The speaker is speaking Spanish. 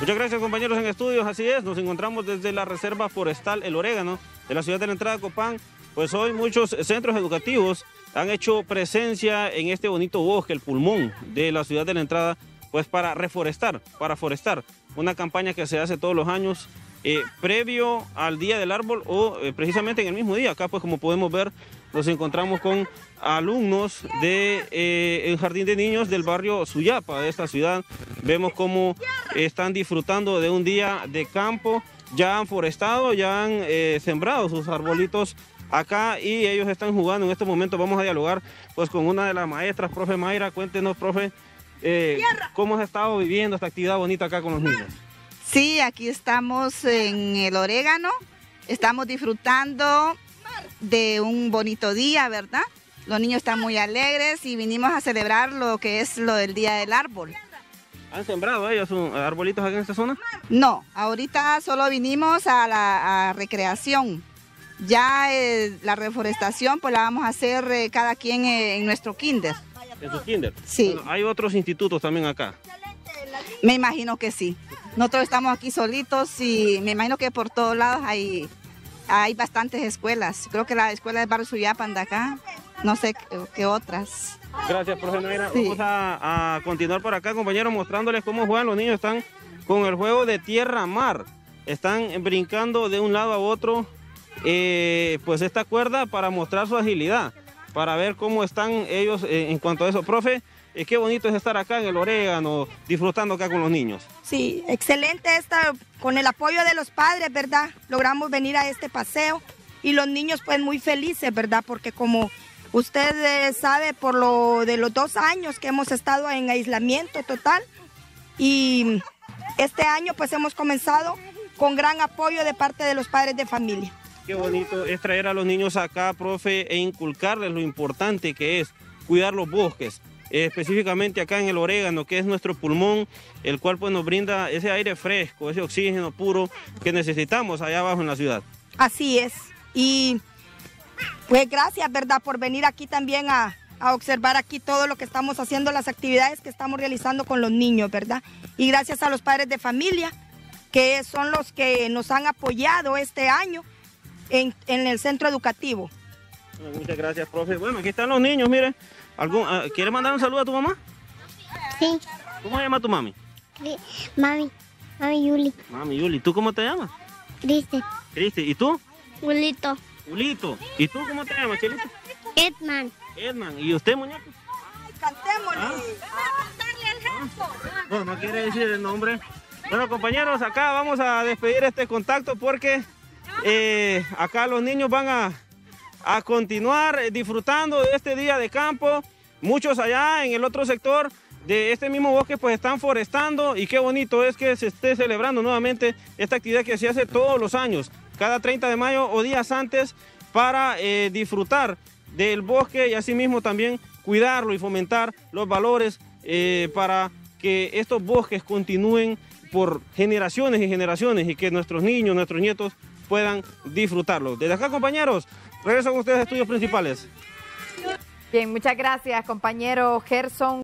Muchas gracias, compañeros en estudios. Así es, nos encontramos desde la Reserva Forestal El Orégano de la ciudad de La Entrada, Copán. Pues hoy muchos centros educativos han hecho presencia en este bonito bosque, el pulmón de la ciudad de La Entrada, pues para reforestar, una campaña que se hace todos los años previo al Día del Árbol o precisamente en el mismo día. Acá, pues como podemos ver, nos encontramos con alumnos del Jardín de Niños del barrio Suyapa de esta ciudad. Vemos cómo están disfrutando de un día de campo. Ya han forestado, ya han sembrado sus arbolitos acá y ellos están jugando. En estos momentos vamos a dialogar pues con una de las maestras, profe Mayra. Cuéntenos, profe, ¿cómo has estado viviendo esta actividad bonita acá con los niños? Sí, aquí estamos en El Orégano, estamos disfrutando de un bonito día, ¿verdad? Los niños están muy alegres y vinimos a celebrar lo que es lo del Día del Árbol. ¿Han sembrado ellos arbolitos aquí en esta zona? No, ahorita solo vinimos a la recreación. Ya la reforestación pues la vamos a hacer cada quien en nuestro kinder. ¿En su kinder? Sí. Bueno, ¿hay otros institutos también acá? Me imagino que sí. Nosotros estamos aquí solitos y me imagino que por todos lados hay bastantes escuelas. Creo que la escuela de barrio Suyapa anda acá, no sé qué otras. Gracias, profe Mayra. Sí. Vamos a continuar por acá, compañeros, mostrándoles cómo juegan los niños. Están con el juego de tierra-mar. Están brincando de un lado a otro, pues esta cuerda para mostrar su agilidad, para ver cómo están ellos en cuanto a eso. Profe, qué bonito es estar acá en El Orégano, disfrutando acá con los niños. Sí, excelente con el apoyo de los padres, ¿verdad? Logramos venir a este paseo y los niños pues muy felices, ¿verdad? Porque como usted sabe, por lo de los 2 años que hemos estado en aislamiento total, y este año pues hemos comenzado con gran apoyo de parte de los padres de familia. Qué bonito es traer a los niños acá, profe, e inculcarles lo importante que es cuidar los bosques. Específicamente acá en El Orégano, que es nuestro pulmón, el cual pues nos brinda ese aire fresco, ese oxígeno puro que necesitamos allá abajo en la ciudad. Así es, y pues gracias, ¿verdad?, por venir aquí también a observar aquí todo lo que estamos haciendo, las actividades que estamos realizando con los niños, ¿verdad? Y gracias a los padres de familia, que son los que nos han apoyado este año en el centro educativo. Bueno, muchas gracias, profe. Bueno, aquí están los niños, miren. ¿Quieres mandar un saludo a tu mamá? Sí. ¿Cómo se llama tu mami? Mami Yuli. Mami Yuli. ¿Tú cómo te llamas? Cristi. Cristi. ¿Y tú? Ulito. Ulito. ¿Y tú cómo te llamas, Chelita? Edman. Edman. ¿Y usted, muñeco? Ay, cantémosle. No, no quiere decir el nombre. Bueno, compañeros, acá vamos a despedir este contacto porque acá los niños van a continuar disfrutando de este día de campo. Muchos allá en el otro sector de este mismo bosque pues están forestando, y qué bonito es que se esté celebrando nuevamente esta actividad que se hace todos los años, cada 30 de mayo o días antes, para disfrutar del bosque y asimismo también cuidarlo y fomentar los valores para que estos bosques continúen por generaciones y generaciones y que nuestros niños, nuestros nietos puedan disfrutarlo. Desde acá, compañeros, regreso con ustedes a Estudios Principales. Bien, muchas gracias, compañero Gerson.